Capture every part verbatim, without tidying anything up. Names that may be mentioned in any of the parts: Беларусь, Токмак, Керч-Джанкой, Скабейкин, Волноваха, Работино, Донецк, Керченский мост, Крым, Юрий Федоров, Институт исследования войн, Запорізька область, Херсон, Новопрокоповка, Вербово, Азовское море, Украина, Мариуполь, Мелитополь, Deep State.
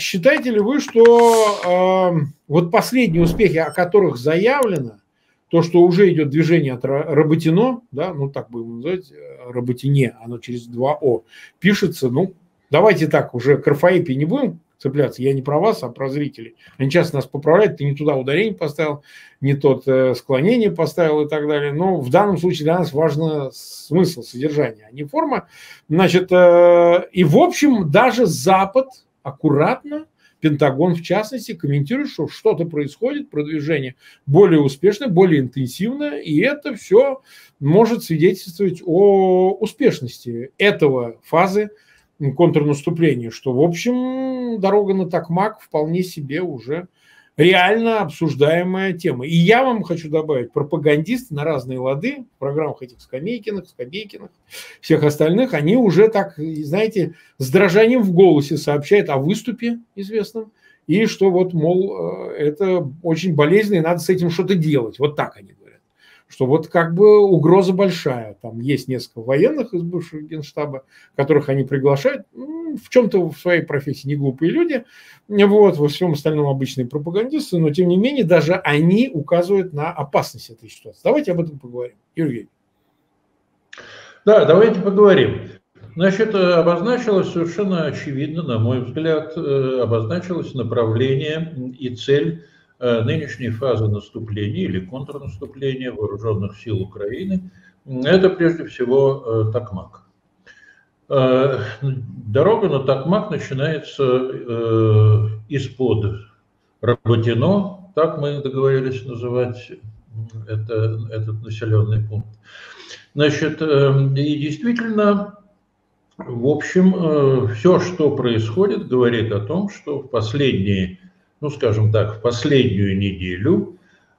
считаете ли вы, что э, вот последние успехи, о которых заявлено, то, что уже идет движение от Работино, да, ну так будем называть, Работине, оно через два о пишется, ну, давайте так, уже к РФАИПе не будем цепляться, я не про вас, а про зрителей. Они часто нас поправляют, ты не туда ударение поставил, не тот э, склонение поставил и так далее. Но в данном случае для нас важно смысл, содержание, а не форма. Значит, э, и в общем даже Запад аккуратно, Пентагон в частности, комментирует, что что-то происходит, продвижение более успешное, более интенсивное, и это все может свидетельствовать о успешности этого фазы контрнаступления, что, в общем, дорога на Токмак вполне себе уже реально обсуждаемая тема. И я вам хочу добавить, пропагандисты на разные лады, в программах этих Скабейкиных, Скабейкиных, всех остальных, они уже так, знаете, с дрожанием в голосе сообщают о выступе известном, и что вот, мол, это очень болезненно, и надо с этим что-то делать. Вот так они говорят. Что вот как бы угроза большая. Там есть несколько военных из бывшего Генштаба, которых они приглашают. В чем-то в своей профессии не глупые люди. Вот, во всем остальном обычные пропагандисты. Но, тем не менее, даже они указывают на опасность этой ситуации. Давайте об этом поговорим. Юрий. Да, давайте поговорим. Значит, обозначилось совершенно очевидно, на мой взгляд, обозначилось направление и цель нынешней фазы наступления или контрнаступления вооруженных сил Украины. Это прежде всего Токмак. Дорога на Токмак начинается из-под Работино, так мы договорились называть это, этот населенный пункт. Значит, и действительно, в общем, все, что происходит, говорит о том, что в последние, ну, скажем так, в последнюю неделю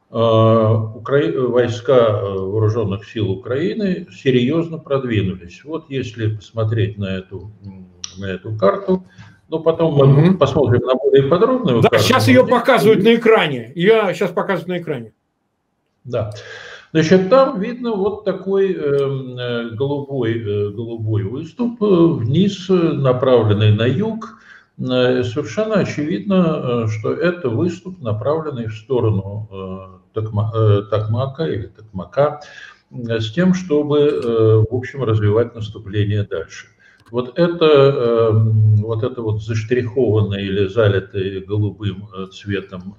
э, укра... войска вооруженных сил Украины серьезно продвинулись. Вот если посмотреть на эту, на эту карту, ну, потом мы посмотрим на более подробную, да, карту. Сейчас ее показывают на экране. Ее сейчас показывают на экране. Да. Значит, там видно вот такой э, голубой, э, голубой выступ вниз, направленный на юг. Совершенно очевидно, что это выступ, направленный в сторону Токмака или Токмака, с тем, чтобы, в общем, развивать наступление дальше. Вот это вот, это вот заштрихованное или залитое голубым цветом,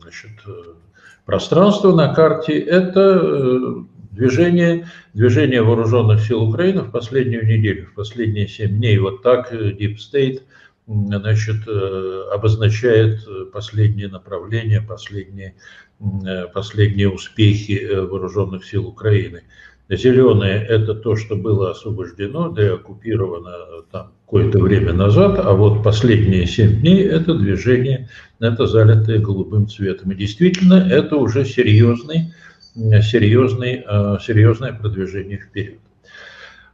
значит, пространство на карте – это движение, движение вооруженных сил Украины в последнюю неделю, в последние семь дней. Вот так Deep State, значит, обозначает последние направления, последние, последние успехи вооруженных сил Украины. Зеленое – это то, что было освобождено, деоккупировано там какое-то время назад, а вот последние семь дней – это движение, это залитое голубым цветом. И действительно, это уже серьезный, серьезный, серьезное продвижение вперед.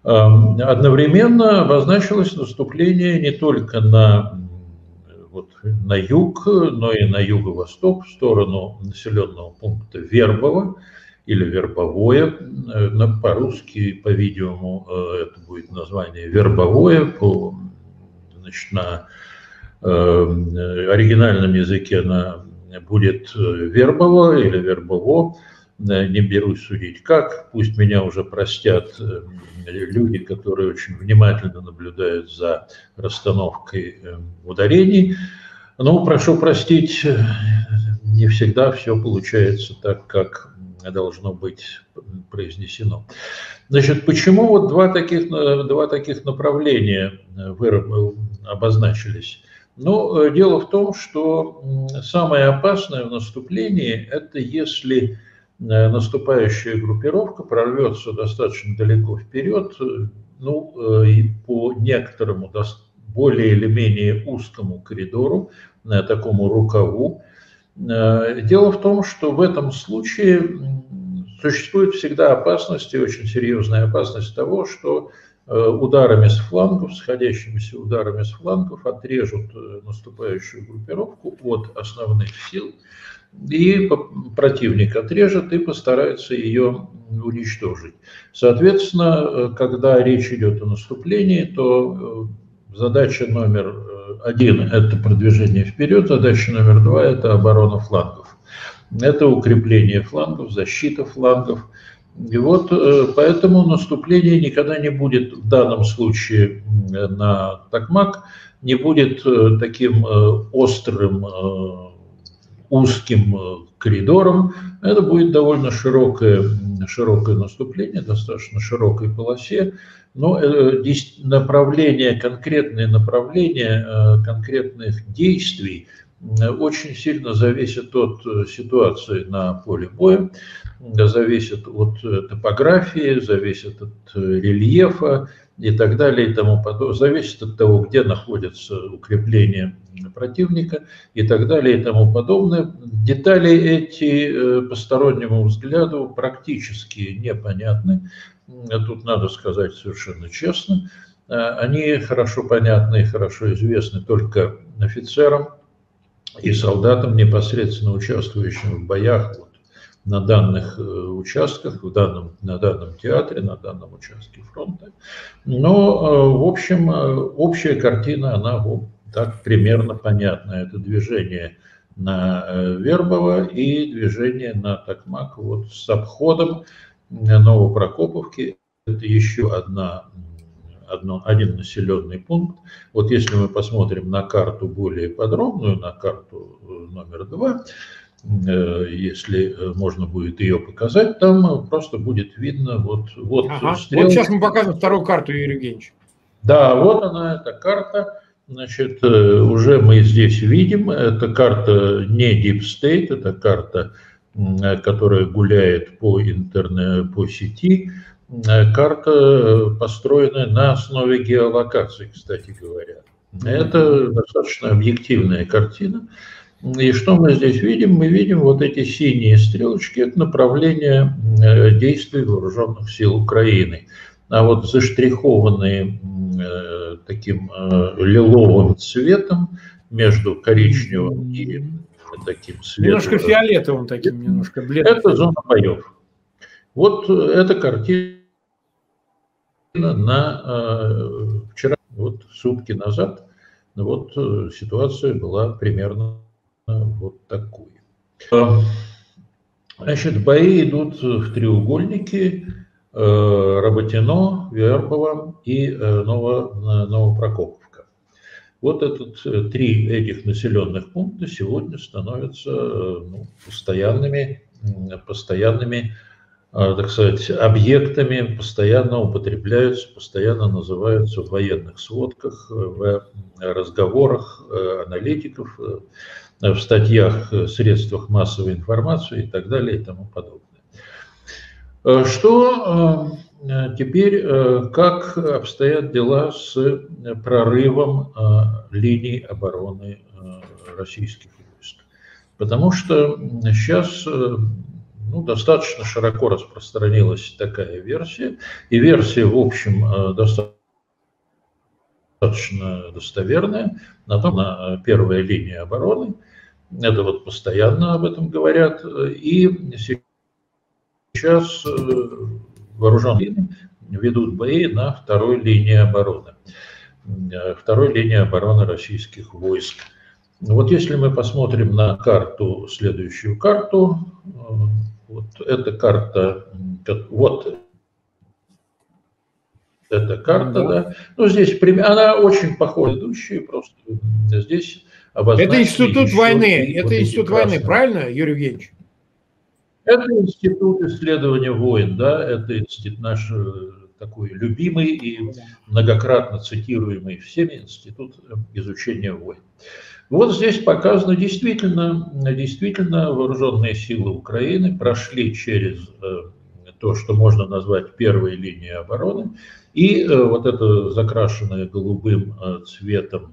Одновременно обозначилось наступление не только на, вот, на юг, но и на юго-восток, в сторону населенного пункта Вербово или Вербовое. По-русски, по-видимому, это будет название Вербовое, по, значит, на э, оригинальном языке она будет Вербово или Вербово. Не берусь судить как, пусть меня уже простят люди, которые очень внимательно наблюдают за расстановкой ударений. Но прошу простить, не всегда все получается так, как должно быть произнесено. Значит, почему вот два таких, два таких направления обозначились? Ну, дело в том, что самое опасное в наступлении – это если наступающая группировка прорвется достаточно далеко вперед, ну, и по некоторому более или менее узкому коридору, такому рукаву. Дело в том, что в этом случае существует всегда опасность, и очень серьезная опасность того, что ударами с флангов, сходящимися ударами с флангов отрежут наступающую группировку от основных сил, и противник отрежет и постарается ее уничтожить. Соответственно, когда речь идет о наступлении, то задача номер один – это продвижение вперед, задача номер два – это оборона флангов. Это укрепление флангов, защита флангов. И вот поэтому наступление никогда не будет в данном случае на Токмак, не будет таким острым, узким коридором. Это будет довольно широкое, широкое наступление, достаточно широкой полосе. Но направление, конкретные направления конкретных действий очень сильно зависит от ситуации на поле боя, зависит от топографии, зависит от рельефа и так далее и тому подобное, зависит от того, где находится укрепление противника и так далее и тому подобное. Детали эти постороннему взгляду практически непонятны, тут надо сказать совершенно честно, они хорошо понятны и хорошо известны только офицерам и солдатам, непосредственно участвующим в боях вот, на данных участках, в данном, на данном театре, на данном участке фронта. Но, в общем, общая картина, она вот так примерно понятна. Это движение на Вербово и движение на Токмак вот, с обходом Новопрокоповки. Это еще одна... один населенный пункт. Вот если мы посмотрим на карту более подробную, на карту номер два, если можно будет ее показать, там просто будет видно вот... Вот, ага. Вот сейчас мы покажем вторую карту, Юрий Евгеньевич. Да, вот она, эта карта. Значит, уже мы здесь видим, эта карта не Deep State, это карта, которая гуляет по интернету, по сети. Карта, построенная на основе геолокации, кстати говоря. Это достаточно объективная картина. И что мы здесь видим? Мы видим вот эти синие стрелочки, это направление действий вооруженных сил Украины. А вот заштрихованные таким лиловым цветом между коричневым и таким светлым. Немножко фиолетовым таким, немножко бледным. Это зона боев. Вот эта картина на э, вчера, вот сутки назад, вот э, ситуация была примерно э, вот такой. Значит, бои идут в треугольнике э, Работино, Вербово и э, Ново, Новопрокоповка. Вот этот, э, три этих населенных пункта сегодня становятся э, ну, постоянными, э, постоянными так сказать, объектами, постоянно употребляются, постоянно называются в военных сводках, в разговорах аналитиков, в статьях, средствах массовой информации и так далее и тому подобное. Что теперь, как обстоят дела с прорывом линий обороны российских войск? Потому что сейчас... Ну, достаточно широко распространилась такая версия, и версия, в общем, достаточно достоверная, на том, на первой линии обороны, это вот постоянно об этом говорят, и сейчас вооруженные ведут бои на второй линии обороны, второй линии обороны российских войск. Вот если мы посмотрим на карту, следующую карту, вот эта карта, вот эта карта, да. Ну, здесь она очень похожа на идущие, просто здесь обозначены. Это институт войны, это институт войны, правильно, Юрий Евгеньевич? Это институт исследования войн, да, это институт наш такой любимый и многократно цитируемый всеми институт изучения войн. Вот здесь показано, действительно, действительно вооруженные силы Украины прошли через то, что можно назвать первой линией обороны. И вот это закрашенное голубым цветом,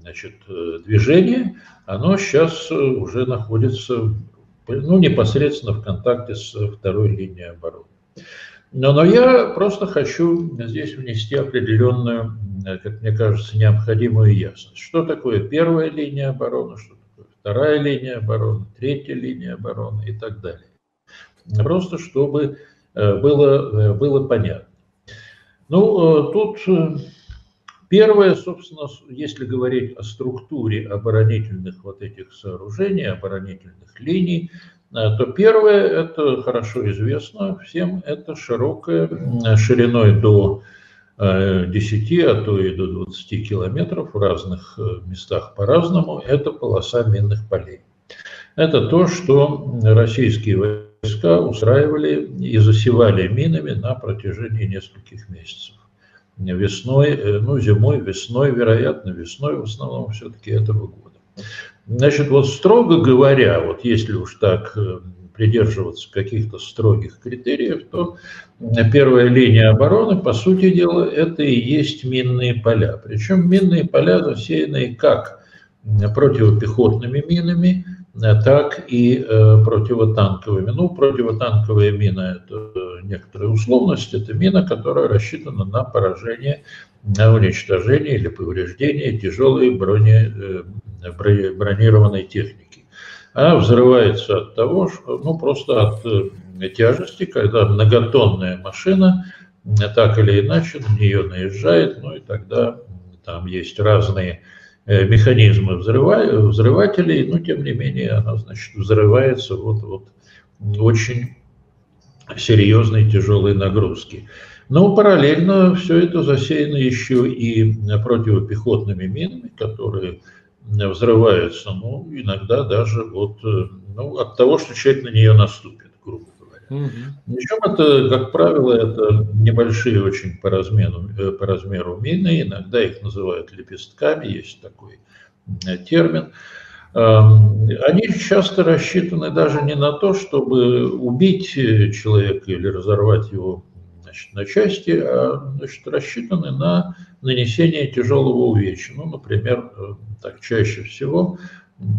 значит, движение, оно сейчас уже находится, ну, непосредственно в контакте с второй линией обороны. Но, но я просто хочу здесь внести определенную, как мне кажется, необходимую ясность. Что такое первая линия обороны, что такое вторая линия обороны, третья линия обороны и так далее. Просто чтобы было, было понятно. Ну, тут Первое, собственно, если говорить о структуре оборонительных вот этих сооружений, оборонительных линий, то первое, это хорошо известно всем, это широкое, шириной до десяти, а то и до двадцати километров, в разных местах по-разному, это полоса минных полей. Это то, что российские войска устраивали и засевали минами на протяжении нескольких месяцев. Весной, ну зимой, весной, вероятно, весной в основном все-таки этого года. Значит, вот строго говоря, вот если уж так придерживаться каких-то строгих критериев, то первая линия обороны, по сути дела, это и есть минные поля. Причем минные поля засеяны как противопехотными минами, так и э, противотанковыми. Ну, противотанковая мина – это некоторая условность, это мина, которая рассчитана на поражение, на уничтожение или повреждение тяжелой брони, э, бронированной техники. Она взрывается от того, что, ну, просто от э, тяжести, когда многотонная машина, э, так или иначе, на нее наезжает, ну и тогда там есть разные механизмы взрывателей, но тем не менее она, значит, взрывается вот, вот очень серьезной тяжелой нагрузки. Но параллельно все это засеяно еще и противопехотными минами, которые взрываются, ну, иногда даже вот, ну, от того, что человек на нее наступит, грубо говоря. Причем это, как правило, это небольшие очень по размеру, по размеру мины, иногда их называют лепестками, есть такой термин. Они часто рассчитаны даже не на то, чтобы убить человека или разорвать его, значит, на части, а, значит, рассчитаны на нанесение тяжелого увечья. Ну, например, так чаще всего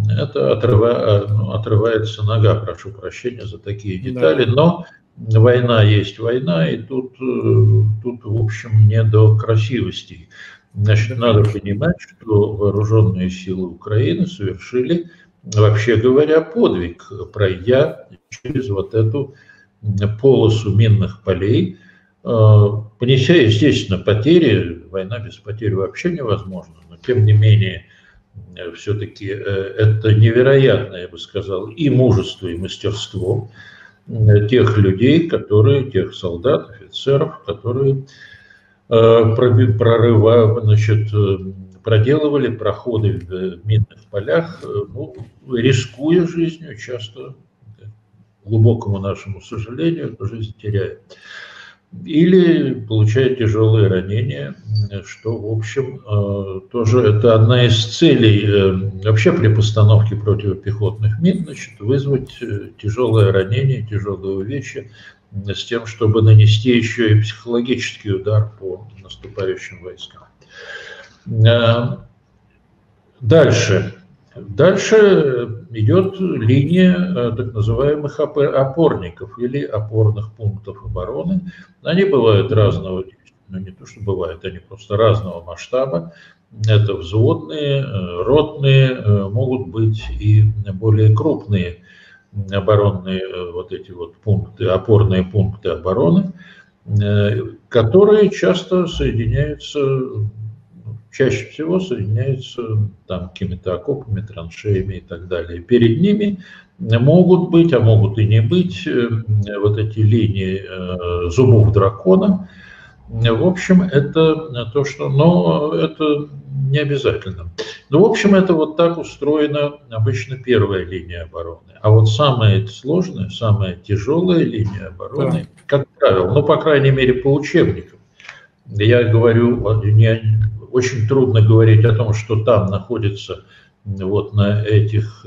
это отрыва, ну, отрывается нога, прошу прощения за такие детали, да. Но война есть война, и тут, тут, в общем, не до красивостей. Значит, надо понимать, что вооруженные силы Украины совершили, вообще говоря, подвиг, пройдя через вот эту полосу минных полей, понеся, естественно, потери. Война без потерь вообще невозможна, но тем не менее, все-таки это невероятное, я бы сказал, и мужество, и мастерство тех людей, которые, тех солдат, офицеров, которые прорыва, значит, проделывали проходы в минных полях, ну, рискуя жизнью, часто, к глубокому нашему сожалению, эту жизнь теряют. Или получает тяжелые ранения, что, в общем, тоже это одна из целей вообще при постановке противопехотных мин, значит, вызвать тяжелое ранение, тяжелые увечья, с тем, чтобы нанести еще и психологический удар по наступающим войскам. Дальше. Дальше идет линия так называемых опорников или опорных пунктов обороны. Они бывают разного, ну не то что бывают, они просто разного масштаба. Это взводные, ротные, могут быть и более крупные оборонные вот эти вот пункты, опорные пункты обороны, которые часто соединяются, чаще всего соединяются там какими-то окопами, траншеями и так далее. Перед ними могут быть, а могут и не быть, вот эти линии зубов дракона. В общем, это то, что... Но это не обязательно. Но, в общем, это вот так устроена обычно первая линия обороны. А вот самая сложная, самая тяжелая линия обороны, как правило, ну, по крайней мере, по учебникам. Я говорю, не... Очень трудно говорить о том, что там находится вот на этих,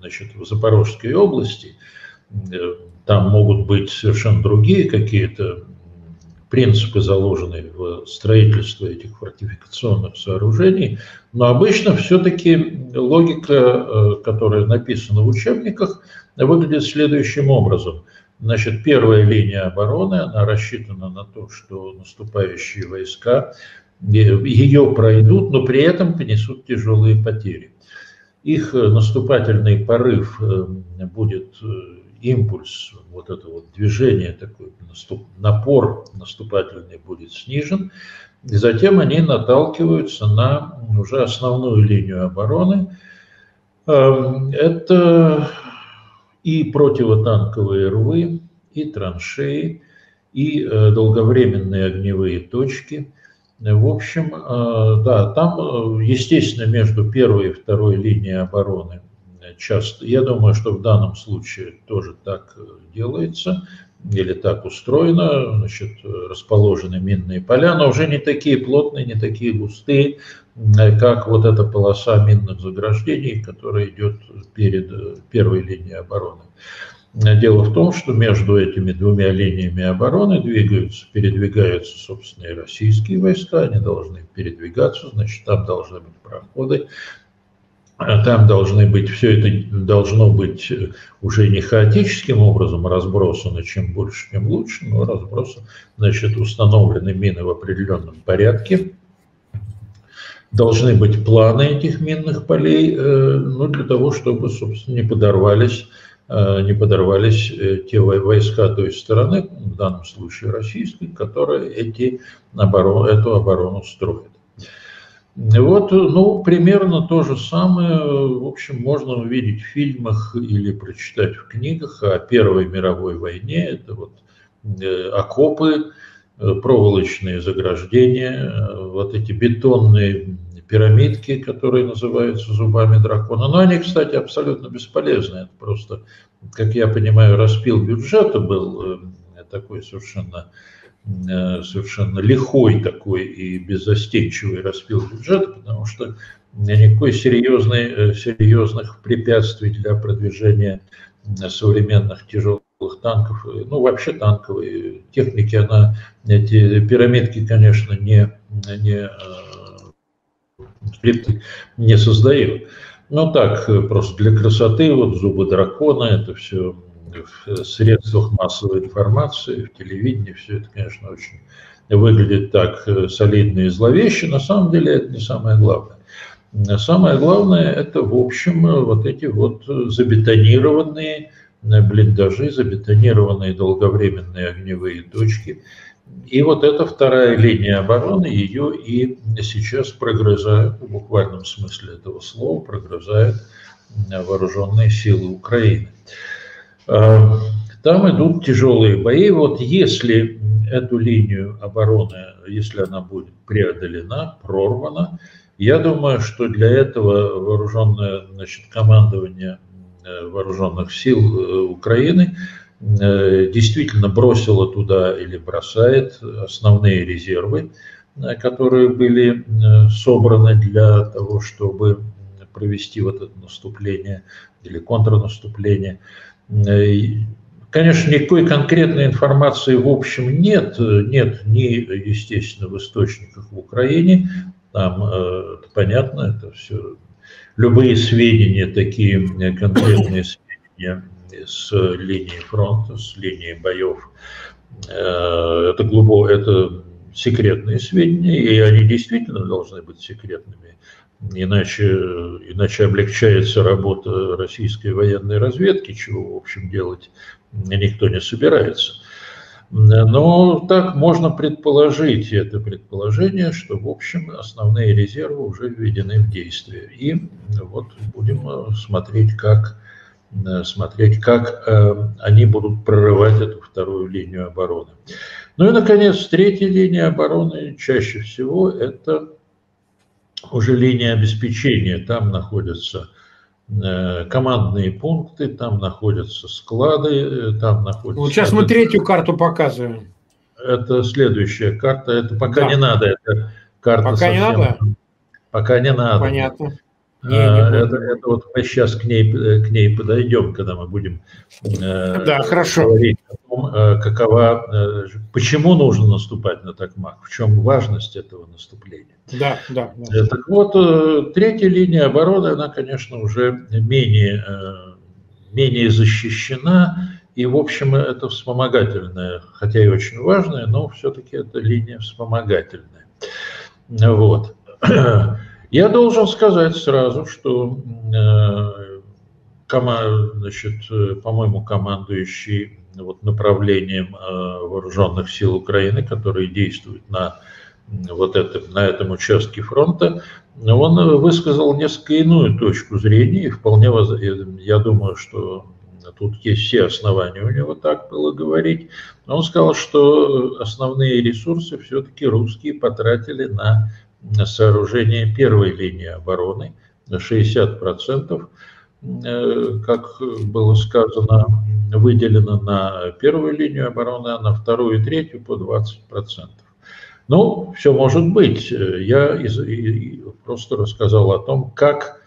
значит, в Запорожской области. Там могут быть совершенно другие какие-то принципы, заложенные в строительство этих фортификационных сооружений. Но обычно все-таки логика, которая написана в учебниках, выглядит следующим образом. Значит, первая линия обороны, она рассчитана на то, что наступающие войска ее пройдут, но при этом понесут тяжелые потери. Их наступательный порыв будет импульс, вот это вот движение, такой наступ, напор наступательный будет снижен, И затем они наталкиваются на уже основную линию обороны. Это и противотанковые рвы, и траншеи, и долговременные огневые точки. В общем, да, там, естественно, между первой и второй линией обороны часто, я думаю, что в данном случае тоже так делается, или так устроено, значит, расположены минные поля, но уже не такие плотные, не такие густые, как вот эта полоса минных заграждений, которая идет перед первой линией обороны. Дело в том, что между этими двумя линиями обороны двигаются, передвигаются, собственно, и российские войска, они должны передвигаться, значит, там должны быть проходы. Там должны быть, все это должно быть уже не хаотическим образом разбросано, чем больше, тем лучше, но разбросано, значит, установлены мины в определенном порядке. Должны быть планы этих минных полей, ну, для того, чтобы, собственно, не подорвались, не подорвались те войска той стороны, в данном случае российской, которые эти, оборон, эту оборону строят. Вот, ну, примерно то же самое, в общем, можно увидеть в фильмах или прочитать в книгах о Первой мировой войне. Это вот окопы, проволочные заграждения, вот эти бетонные пирамидки, которые называются зубами дракона. Но они, кстати, абсолютно бесполезны. Это просто, как я понимаю, распил бюджета был такой совершенно... совершенно лихой такой и беззастенчивый распил бюджета, потому что никакой серьезной, серьезных препятствий для продвижения современных тяжелых танков, ну вообще танковой техники, она, эти пирамидки, конечно, не, не, не создают. Но так, просто для красоты, вот зубы дракона, это все... в средствах массовой информации, в телевидении, все это, конечно, очень выглядит так солидно и зловеще. На самом деле это не самое главное. Самое главное — это, в общем, вот эти вот забетонированные блиндажи, забетонированные долговременные огневые точки. И вот эта вторая линия обороны, ее и сейчас прогрызают, в буквальном смысле этого слова, прогрызают вооруженные силы Украины. Там идут тяжелые бои. Вот если эту линию обороны, если она будет преодолена, прорвана, я думаю, что для этого вооруженное, значит, командование вооруженных сил Украины действительно бросило туда или бросает основные резервы, которые были собраны для того, чтобы провести вот это наступление или контрнаступление. Конечно, никакой конкретной информации в общем нет, нет ни, естественно, в источниках в Украине, там это понятно, это все, любые сведения, такие конкретные сведения с линии фронта, с линии боев, это глубоко, это секретные сведения, и они действительно должны быть секретными. Иначе, иначе облегчается работа российской военной разведки, чего, в общем, делать никто не собирается. Но так можно предположить, это предположение, что, в общем, основные резервы уже введены в действие. И вот будем смотреть, как, смотреть, как они будут прорывать эту вторую линию обороны. Ну и, наконец, третья линия обороны чаще всего это... уже линия обеспечения, там находятся э, командные пункты, там находятся склады, там находятся... Вот сейчас мы третью карту показываем. Это следующая карта, это пока да. не надо, это карта Пока совсем... не надо? Пока не надо. Понятно. Не, не это, это вот мы сейчас к ней, к ней подойдем, когда мы будем э, да, хорошо. говорить о том, э, какова, э, почему нужно наступать на Токмак, в чем важность этого наступления. Да, да, да. Так вот, э, третья линия обороны, она, конечно, уже менее, э, менее защищена, и, в общем, это вспомогательная, хотя и очень важная, но все-таки это линия вспомогательная. Вот. Я должен сказать сразу, что, э, кома, значит, по-моему, командующий вот, направлением э, вооруженных сил Украины, которые действуют на вот это, на этом участке фронта, он высказал несколько иную точку зрения, и вполне, я думаю, что тут есть все основания у него так было говорить. Он сказал, что основные ресурсы все-таки русские потратили на сооружение первой линии обороны, на шестьдесят процентов, как было сказано, выделено на первую линию обороны, а на вторую и третью по двадцать процентов. Ну, все может быть. Я просто рассказал о том, как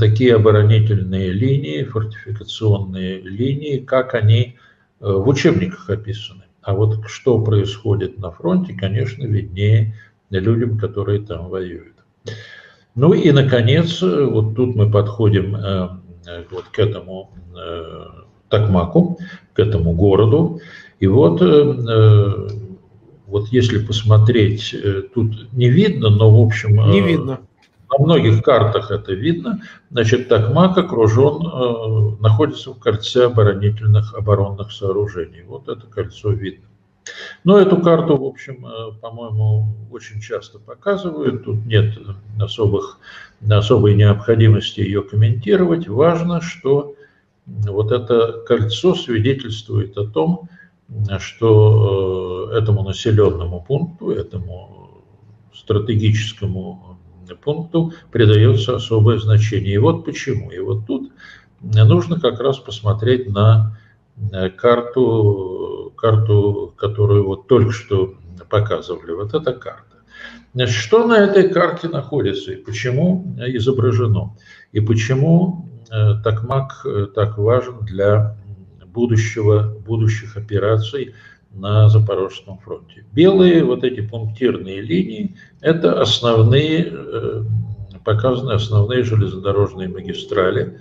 такие оборонительные линии, фортификационные линии, как они в учебниках описаны. А вот что происходит на фронте, конечно, виднее людям, которые там воюют. Ну и, наконец, вот тут мы подходим вот к этому Токмаку, к этому городу. И вот, вот если посмотреть, тут не видно, но в общем... Не видно. На многих картах это видно. Значит, Токмак окружен, э, находится в кольце оборонительных оборонных сооружений. Вот это кольцо видно. Но эту карту, в общем, э, по-моему, очень часто показывают. Тут нет особых, особой необходимости ее комментировать. Важно, что вот это кольцо свидетельствует о том, что э, этому населенному пункту, этому стратегическому пункту придается особое значение. И вот почему. И вот тут нужно как раз посмотреть на карту, карту, которую вот только что показывали. Вот эта карта. Что на этой карте находится и почему изображено? И почему Токмак так важен для будущего, будущих операций на Запорожском фронте? Белые вот эти пунктирные линии – это основные, показаны основные железнодорожные магистрали,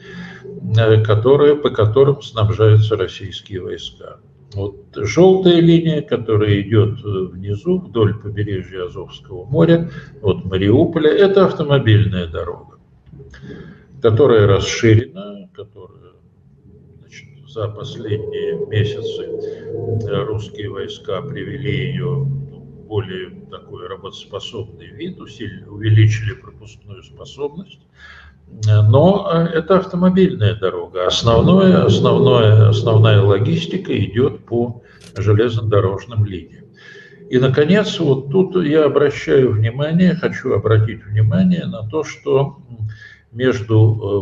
которые, по которым снабжаются российские войска. Вот желтая линия, которая идет внизу, вдоль побережья Азовского моря, от Мариуполя – это автомобильная дорога, которая расширена, которая за последние месяцы русские войска привели ее в более такой работоспособный вид, усилили, увеличили пропускную способность. Но это автомобильная дорога. Основное, основное, основная логистика идет по железнодорожным линиям. И, наконец, вот тут я обращаю внимание, хочу обратить внимание на то, что между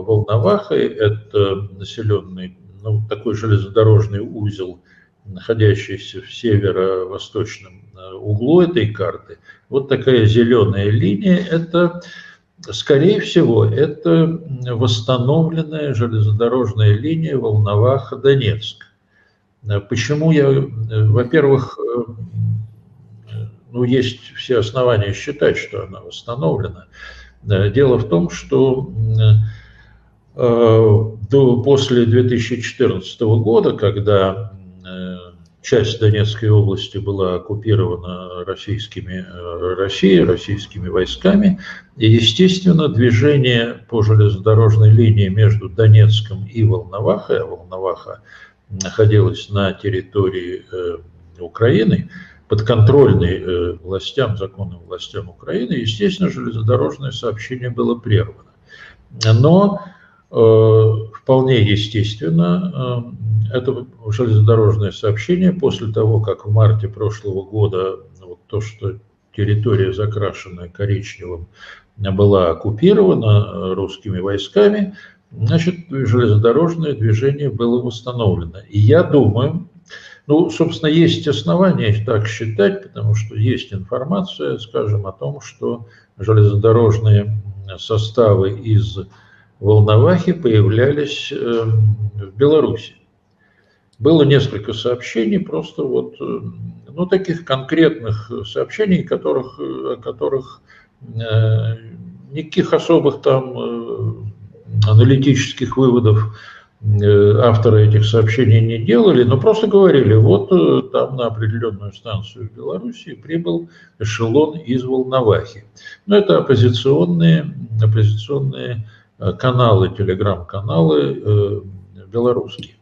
Волновахой, это населенный пункт, ну, такой железнодорожный узел, находящийся в северо-восточном углу этой карты, вот такая зеленая линия, это, скорее всего, это восстановленная железнодорожная линия Волноваха-Донецк. Почему я, во-первых, ну, есть все основания считать, что она восстановлена. Дело в том, что... До, после две тысячи четырнадцатого года, когда э, часть Донецкой области была оккупирована российскими, э, Россией, российскими войсками, и, естественно, движение по железнодорожной линии между Донецком и Волновахой, а Волноваха находилась на территории э, Украины, подконтрольной э, властям, законным властям Украины, естественно, железнодорожное сообщение было прервано. Но вполне естественно, это железнодорожное сообщение после того, как в марте прошлого года вот то, что территория, закрашенная коричневым, была оккупирована русскими войсками, значит, железнодорожное движение было восстановлено. И я думаю, ну, собственно, есть основания так считать, потому что есть информация, скажем, о том, что железнодорожные составы из Волновахи появлялись в Беларуси. Было несколько сообщений, просто вот, ну, таких конкретных сообщений, которых, о которых э, никаких особых там аналитических выводов авторы этих сообщений не делали, но просто говорили, вот там на определенную станцию в Беларуси прибыл эшелон из Волновахи. Но это оппозиционные, оппозиционные каналы, телеграм-каналы э, белорусские.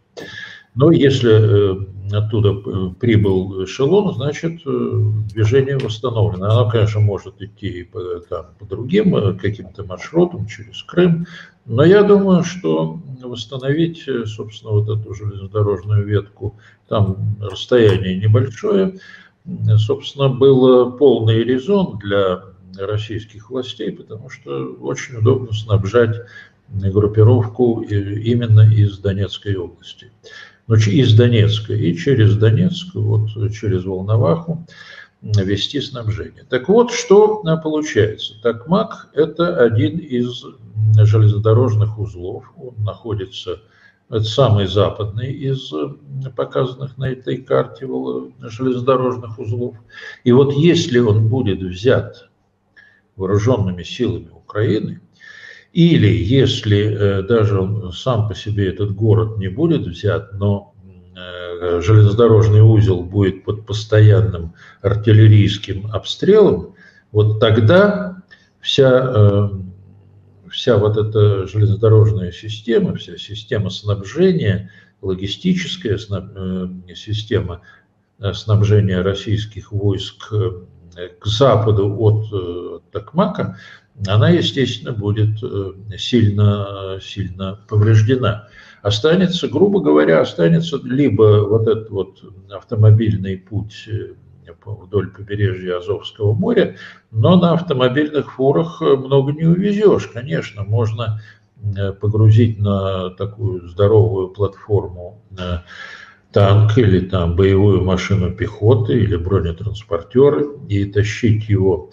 Но если э, оттуда прибыл эшелон, значит, движение восстановлено. Оно, конечно, может идти по, там, по другим каким-то маршрутам, через Крым, но я думаю, что восстановить, собственно, вот эту железнодорожную ветку, там расстояние небольшое, собственно, был полный резон для российских властей, потому что очень удобно снабжать группировку именно из Донецкой области. Но из Донецка и через Донецк, вот через Волноваху вести снабжение. Так вот, что получается. Токмак – это один из железнодорожных узлов. Он находится, это самый западный из показанных на этой карте железнодорожных узлов. И вот если он будет взят вооруженными силами Украины, или если э, даже он сам по себе, этот город, не будет взят, но э, железнодорожный узел будет под постоянным артиллерийским обстрелом, вот тогда вся, э, вся вот эта железнодорожная система, вся система снабжения, логистическая снаб, э, система снабжения российских войск э, к западу от э, Токмака, она, естественно, будет сильно, сильно повреждена. Останется, грубо говоря, останется либо вот этот вот автомобильный путь вдоль побережья Азовского моря, но на автомобильных фурах много не увезешь. Конечно, можно погрузить на такую здоровую платформу танк или там боевую машину пехоты или бронетранспортеры и тащить его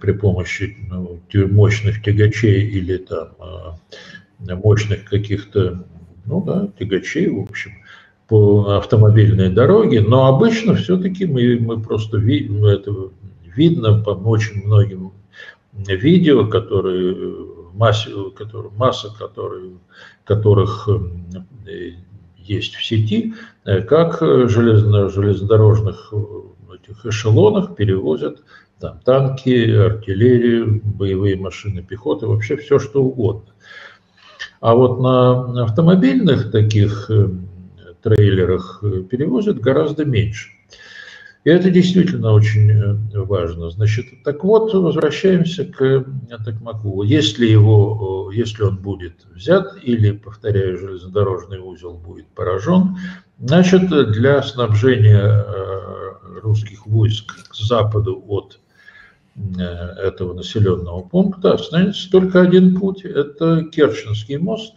при помощи ну, мощных тягачей или там мощных каких-то ну да, тягачей, в общем, по автомобильной дороге. Но обычно все-таки мы, мы просто видим, это видно по очень многим видео, которые, массе, которые, масса которые, которых есть в сети, как железно, железнодорожных этих эшелонах перевозят там танки, артиллерию, боевые машины пехоты, вообще все что угодно. А вот на автомобильных таких трейлерах перевозят гораздо меньше. И это действительно очень важно. Значит, так вот, возвращаемся к Токмаку. Если его, если он будет взят или, повторяю, железнодорожный узел будет поражен, значит, для снабжения русских войск к западу от этого населенного пункта останется только один путь. Это Керченский мост,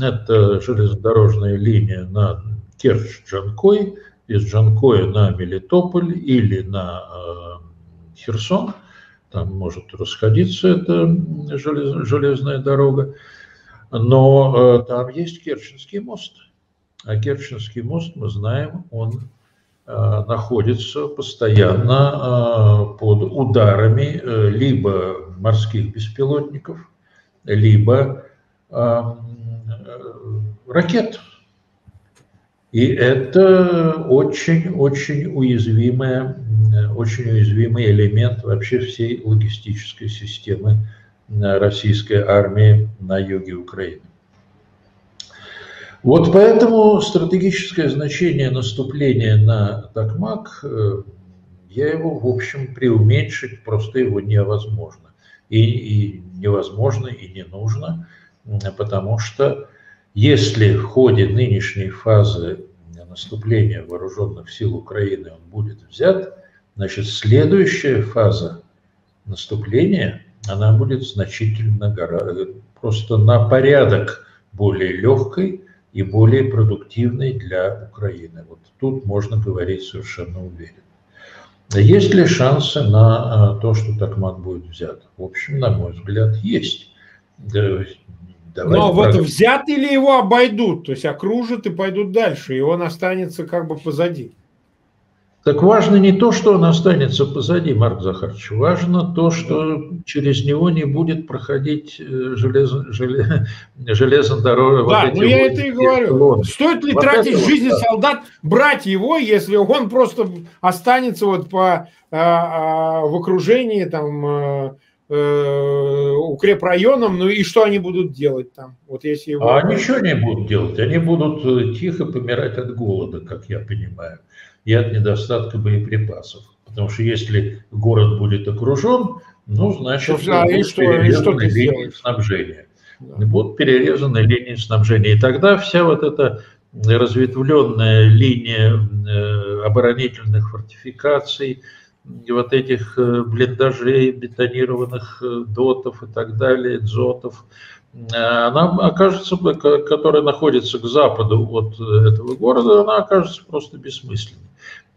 это железнодорожная линия на Керч-Джанкой, из Джанкоя на Мелитополь или на э, Херсон. Там может расходиться эта желез, железная дорога, но э, там есть Керченский мост. А Керченский мост, мы знаем, он э, находится постоянно э, под ударами э, либо морских беспилотников, либо э, э, ракет. И это очень-очень уязвимый, очень уязвимый элемент вообще всей логистической системы российской армии на юге Украины. Вот поэтому стратегическое значение наступления на Токмак, я его, в общем, преуменьшить просто его невозможно. И, и невозможно, и не нужно, потому что если в ходе нынешней фазы наступления вооруженных сил Украины он будет взят, значит, следующая фаза наступления, она будет значительно просто на порядок более легкой и более продуктивной для Украины. Вот тут можно говорить совершенно уверенно. Есть ли шансы на то, что Токмак будет взят? В общем, на мой взгляд, есть. Давай Но вот прав... взят или его обойдут, то есть окружат и пойдут дальше, и он останется как бы позади. Так важно не то, что он останется позади, Марк Захарович, важно то, что да. через него не будет проходить железо, желез... железнодорожная... Да, вот ну я вот это и говорю. Лоны. Стоит ли вот тратить жизни вот, солдат, брать его, если он просто останется вот по, а, а, в окружении там... А, укрепрайонам, ну и что они будут делать там? Вот если его... А ничего не будут делать, они будут тихо помирать от голода, как я понимаю, и от недостатка боеприпасов. Потому что если город будет окружен, ну, значит, а будут что, перерезаны линии снабжения. Да. Будут перерезаны линии снабжения. И тогда вся вот эта разветвленная линия оборонительных фортификаций, и вот этих блиндажей, бетонированных дотов и так далее, дзотов, она окажется, которая находится к западу от этого города, она окажется просто бессмысленной.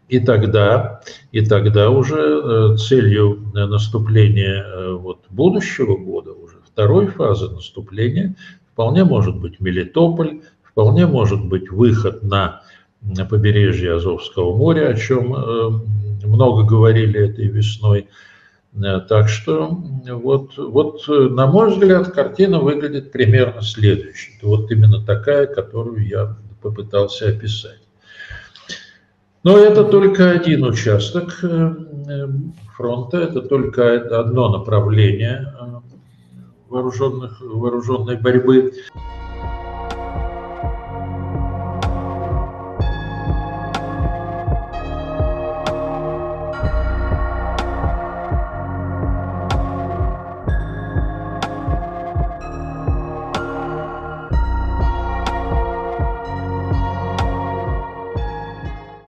И тогда, и тогда уже целью наступления вот будущего года, уже второй фазы наступления, вполне может быть Мелитополь, вполне может быть выход на побережье Азовского моря, о чем много говорили этой весной. Так что, вот, вот, на мой взгляд, картина выглядит примерно следующей. Вот именно такая, которую я попытался описать. Но это только один участок фронта, это только одно направление вооруженных, вооруженной борьбы.